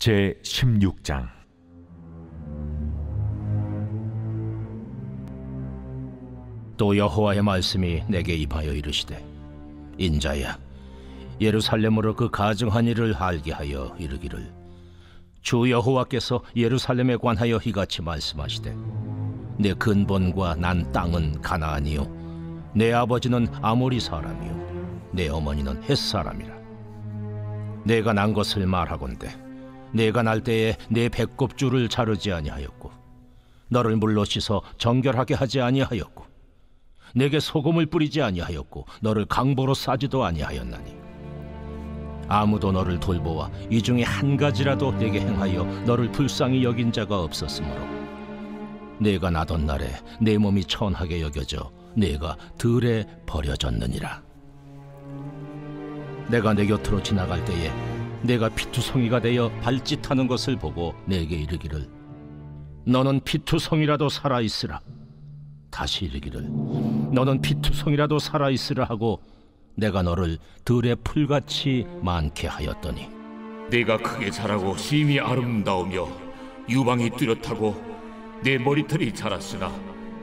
제16장 또 여호와의 말씀이 내게 임하여 이르시되 인자야 예루살렘으로 그 가증한 일을 알게 하여 이르기를 주 여호와께서 예루살렘에 관하여 이같이 말씀하시되 내 근본과 난 땅은 가나안이요 내 아버지는 아모리 사람이요 내 어머니는 헷사람이라 내가 난 것을 말하건대 내가 날 때에 내 배꼽줄을 자르지 아니하였고 너를 물로 씻어 정결하게 하지 아니하였고 내게 소금을 뿌리지 아니하였고 너를 강보로 싸지도 아니하였나니 아무도 너를 돌보아 이 중에 한 가지라도 내게 행하여 너를 불쌍히 여긴 자가 없었으므로 내가 나던 날에 내 몸이 천하게 여겨져 내가 들에 버려졌느니라. 내가 내 곁으로 지나갈 때에 내가 피투성이가 되어 발짓하는 것을 보고 내게 이르기를 너는 피투성이라도 살아있으라 다시 이르기를 너는 피투성이라도 살아있으라 하고 내가 너를 들의 풀같이 많게 하였더니 내가 크게 자라고 심히 아름다우며 유방이 뚜렷하고 내 머리털이 자랐으나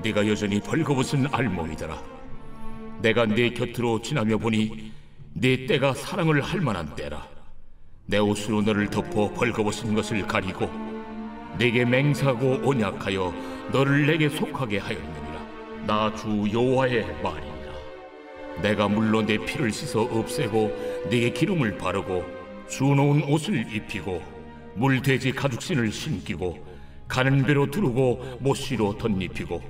내가 여전히 벌거벗은 알몸이더라. 내가 내 곁으로 지나며 보니 내 때가 사랑을 할 만한 때라. 내 옷으로 너를 덮어 벌거벗은 것을 가리고 내게 맹세하고 언약하여 너를 내게 속하게 하였느니라. 나 주 여호와의 말이니라. 내가 물로 내 피를 씻어 없애고 네게 기름을 바르고 수놓은 옷을 입히고 물돼지 가죽신을 신기고 가는 배로 두르고 못시로 덧입히고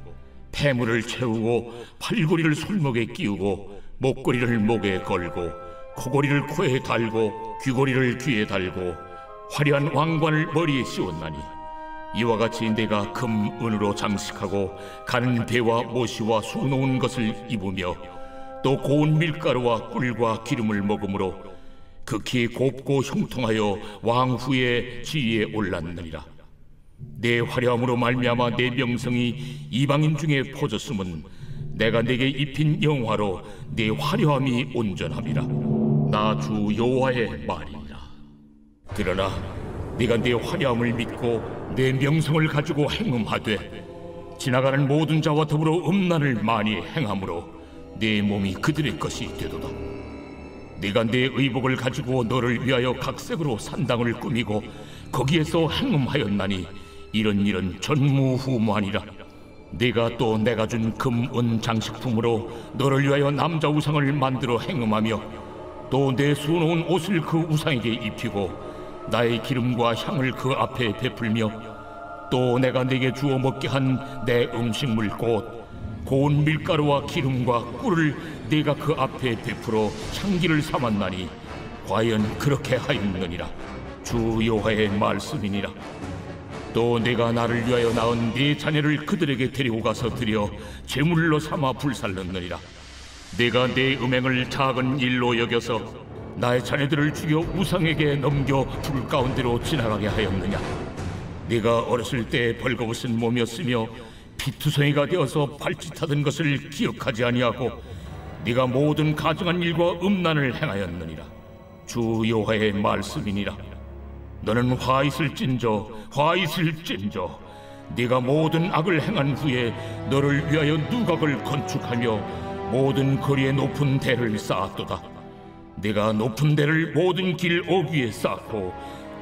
폐물을 채우고 팔고리를 솔목에 끼우고 목걸이를 목에 걸고 코고리를 코에 달고 귀고리를 귀에 달고 화려한 왕관을 머리에 씌웠나니 이와 같이 내가 금, 은으로 장식하고 가는 배와 모시와 수놓은 것을 입으며 또 고운 밀가루와 꿀과 기름을 먹음으로 극히 곱고 형통하여 왕후의 지위에 올랐느니라. 내 화려함으로 말미암아 내 명성이 이방인 중에 퍼졌음은 내가 네게 입힌 영화로 네 화려함이 온전함이라. 나 주 여호와의 말이니라. 그러나 네가 네 화려함을 믿고 네 명성을 가지고 행음하되 지나가는 모든 자와 더불어 음란을 많이 행함으로 네 몸이 그들의 것이 되도다. 네가 네 의복을 가지고 너를 위하여 각색으로 산당을 꾸미고 거기에서 행음하였나니 이런 일은 전무후무하니라. 네가 또 내가 준 금, 은 장식품으로 너를 위하여 남자 우상을 만들어 행음하며 또 내 수놓은 옷을 그 우상에게 입히고 나의 기름과 향을 그 앞에 베풀며 또 내가 네게 주어 먹게 한 내 음식물 곧 고운 밀가루와 기름과 꿀을 네가 그 앞에 베풀어 향기를 삼았나니 과연 그렇게 하였느니라. 주 여호와의 말씀이니라. 또 네가 나를 위하여 낳은 네 자녀를 그들에게 데리고 가서 드려 제물로 삼아 불살렀느니라. 내가 내 음행을 작은 일로 여겨서 나의 자녀들을 죽여 우상에게 넘겨 불 가운데로 지나가게 하였느냐. 내가 어렸을 때 벌거벗은 몸이었으며 피투성이가 되어서 발짓하던 것을 기억하지 아니하고 네가 모든 가증한 일과 음란을 행하였느니라. 주 여호와의 말씀이니라. 너는 화 있을진저 네가 모든 악을 행한 후에 너를 위하여 누각을 건축하며 모든 거리에 높은 대를 쌓았도다. 네가 높은 대를 모든 길 어귀에 쌓고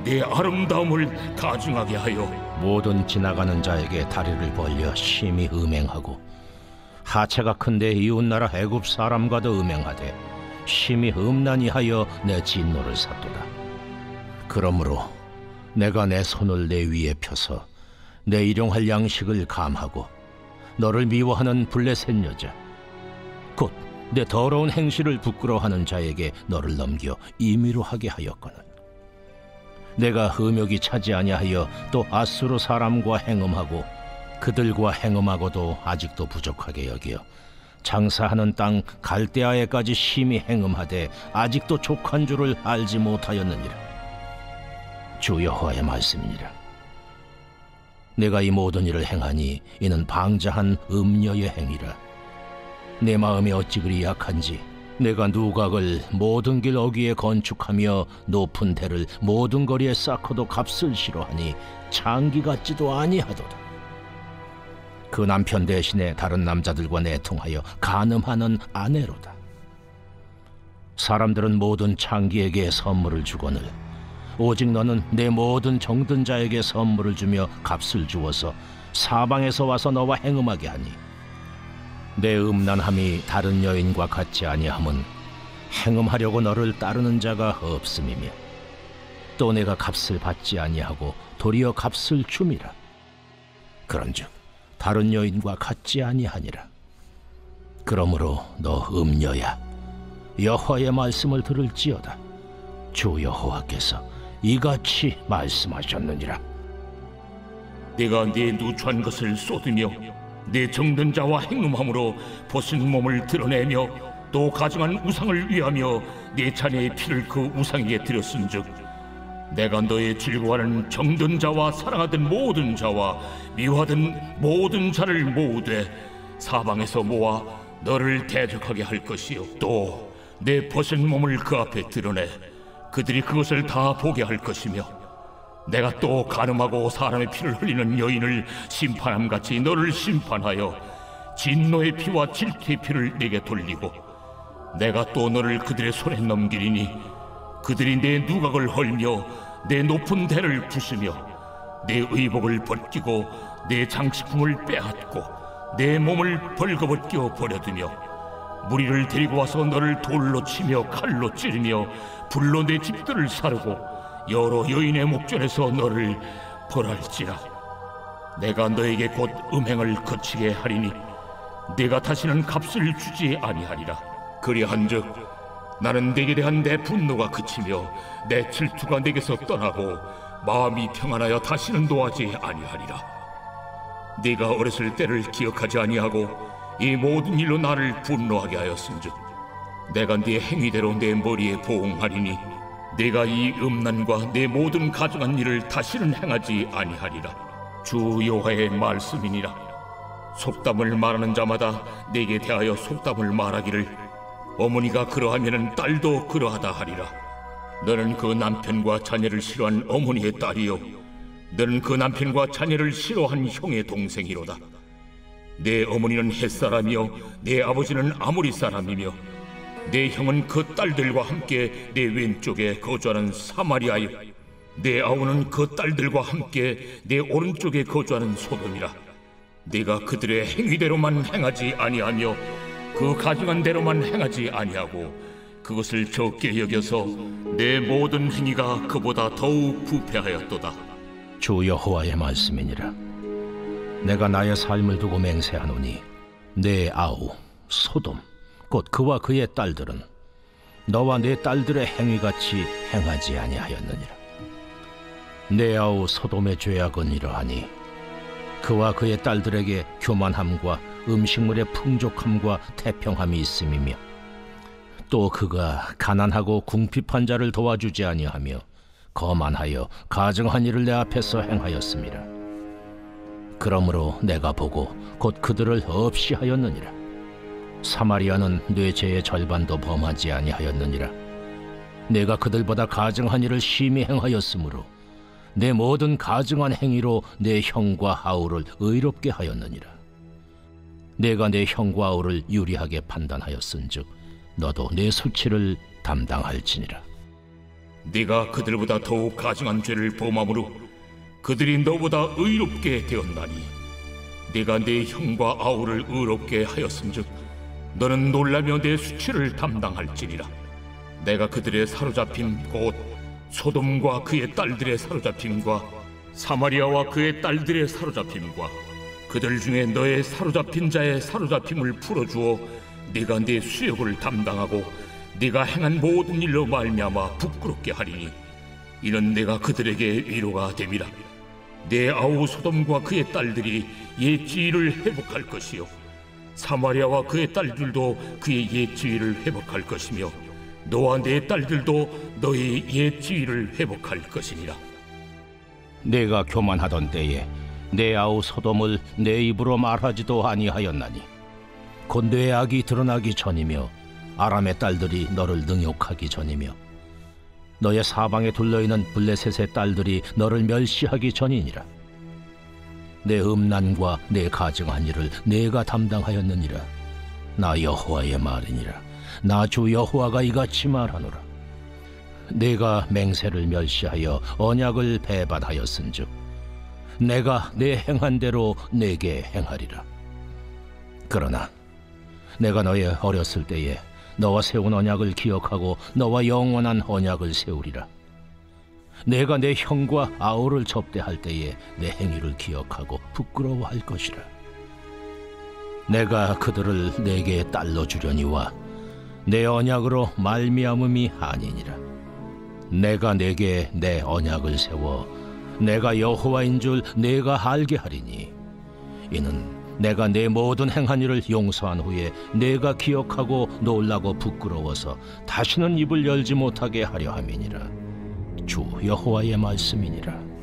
네 아름다움을 가증하게 하여 모든 지나가는 자에게 다리를 벌려 심히 음행하고 하체가 큰데 이웃나라 애굽 사람과도 음행하되 심히 음란히 하여 내 진노를 샀도다. 그러므로 내가 내 손을 내 위에 펴서 내 일용할 양식을 감하고 너를 미워하는 블레셋 여자 곧 내 더러운 행실을 부끄러워하는 자에게 너를 넘겨 임의로 하게 하였거늘 내가 음욕이 차지 아니하여 또 아수르 사람과 행음하고 그들과 행음하고도 아직도 부족하게 여기어 장사하는 땅 갈대아에까지 심히 행음하되 아직도 족한 줄을 알지 못하였느니라. 주 여호와의 말씀이니라. 내가 이 모든 일을 행하니 이는 방자한 음녀의 행위라. 내 마음이 어찌 그리 약한지 내가 누각을 모든 길 어귀에 건축하며 높은 대를 모든 거리에 쌓고도 값을 싫어하니 창기 같지도 아니하도다. 그 남편 대신에 다른 남자들과 내통하여 간음하는 아내로다. 사람들은 모든 창기에게 선물을 주거늘 오직 너는 내 모든 정든 자에게 선물을 주며 값을 주어서 사방에서 와서 너와 행음하게 하니 내 음란함이 다른 여인과 같지 아니함은 행음하려고 너를 따르는 자가 없음이며 또 내가 값을 받지 아니하고 도리어 값을 줌이라. 그런즉 다른 여인과 같지 아니하니라. 그러므로 너 음녀야, 여호와의 말씀을 들을지어다. 주 여호와께서 이같이 말씀하셨느니라. 내가 네 누추한 것을 쏟으며 네 정든 자와 행음함으로 벗은 몸을 드러내며 또 가증한 우상을 위하며 네 자녀의 피를 그 우상 위에 들였은즉 내가 너의 즐거워하는 정든 자와 사랑하던 모든 자와 미워하던 모든 자를 모으되 사방에서 모아 너를 대적하게 할 것이요 또 내 벗은 몸을 그 앞에 드러내 그들이 그것을 다 보게 할 것이며 내가 또 간음하고 사람의 피를 흘리는 여인을 심판함같이 너를 심판하여 진노의 피와 질투의 피를 내게 돌리고 내가 또 너를 그들의 손에 넘기리니 그들이 내 누각을 헐며 내 높은 대를 부수며 내 의복을 벗기고 내 장식품을 빼앗고 내 몸을 벌거벗겨 버려두며 무리를 데리고 와서 너를 돌로 치며 칼로 찌르며 불로 내 집들을 사르고 여러 여인의 목전에서 너를 벌할지라. 내가 너에게 곧 음행을 거치게 하리니 내가 다시는 값을 주지 아니하리라. 그리한즉 나는 네게 대한 내 분노가 그치며 내 질투가 네게서 떠나고 마음이 평안하여 다시는 노하지 아니하리라. 네가 어렸을 때를 기억하지 아니하고 이 모든 일로 나를 분노하게 하였은즉 내가 네 행위대로 내 머리에 보응하리니 네가 이 음란과 네 모든 가증한 일을 다시는 행하지 아니하리라. 주 여호와의 말씀이니라. 속담을 말하는 자마다 네게 대하여 속담을 말하기를 어머니가 그러하면은 딸도 그러하다 하리라. 너는 그 남편과 자녀를 싫어한 어머니의 딸이요 너는 그 남편과 자녀를 싫어한 형의 동생이로다. 네 어머니는 햇사람이요 네 아버지는 아모리 사람이며 네 형은 그 딸들과 함께 네 왼쪽에 거주하는 사마리아요 네 아우는 그 딸들과 함께 네 오른쪽에 거주하는 소돔이라. 네가 그들의 행위대로만 행하지 아니하며 그 가증한 대로만 행하지 아니하고 그것을 적게 여겨서 내 모든 행위가 그보다 더욱 부패하였도다. 주 여호와의 말씀이니라. 내가 나의 삶을 두고 맹세하노니 내 아우 소돔 곧 그와 그의 딸들은 너와 내 딸들의 행위같이 행하지 아니하였느니라. 내 아우 소돔의 죄악은 이러하니 그와 그의 딸들에게 교만함과 음식물의 풍족함과 태평함이 있음이며 또 그가 가난하고 궁핍한 자를 도와주지 아니하며 거만하여 가증한 일을 내 앞에서 행하였음이라. 그러므로 내가 보고 곧 그들을 없이 하였느니라. 사마리아는 내 죄의 절반도 범하지 아니하였느니라. 내가 그들보다 가증한 일을 심히 행하였으므로 내 모든 가증한 행위로 내 형과 하울을 의롭게 하였느니라. 내가 내 형과 아우를 유리하게 판단하였은즉 너도 내 수치를 담당할지니라. 네가 그들보다 더욱 가증한 죄를 범함으로 그들이 너보다 의롭게 되었나니 네가 내 형과 아우를 의롭게 하였은즉 너는 놀라며 내 수치를 담당할지니라. 내가 그들의 사로잡힘 곧 소돔과 그의 딸들의 사로잡힘과 사마리아와 그의 딸들의 사로잡힘과 그들 중에 너의 사로잡힌 자의 사로잡힘을 풀어주어 네가 네 수욕을 담당하고 네가 행한 모든 일로 말미암아 부끄럽게 하리니 이는 내가 그들에게 위로가 됨이라. 네 아우 소돔과 그의 딸들이 옛 지위를 회복할 것이요 사마리아와 그의 딸들도 그의 옛 지위를 회복할 것이며 너와 네 딸들도 너의 옛 지위를 회복할 것이니라. 내가 교만하던 때에 내 아우 소돔을 내 입으로 말하지도 아니하였나니 곧 내 악이 드러나기 전이며 아람의 딸들이 너를 능욕하기 전이며 너의 사방에 둘러있는 블레셋의 딸들이 너를 멸시하기 전이니라. 내 음란과 내 가증한 일을 내가 담당하였느니라. 나 여호와의 말이니라. 나 주 여호와가 이같이 말하노라. 내가 맹세를 멸시하여 언약을 배반하였은즉 내가 내 행한 대로 내게 행하리라. 그러나 내가 너의 어렸을 때에 너와 세운 언약을 기억하고 너와 영원한 언약을 세우리라. 내가 내 형과 아우를 접대할 때에 내 행위를 기억하고 부끄러워할 것이라. 내가 그들을 내게 딸로 주려니와 내 언약으로 말미암음이 아니니라. 내가 내게 내 언약을 세워 내가 여호와인 줄 내가 알게 하리니 이는 내가 내 모든 행한 일을 용서한 후에 내가 기억하고 놀라고 부끄러워서 다시는 입을 열지 못하게 하려 함이니라. 주 여호와의 말씀이니라.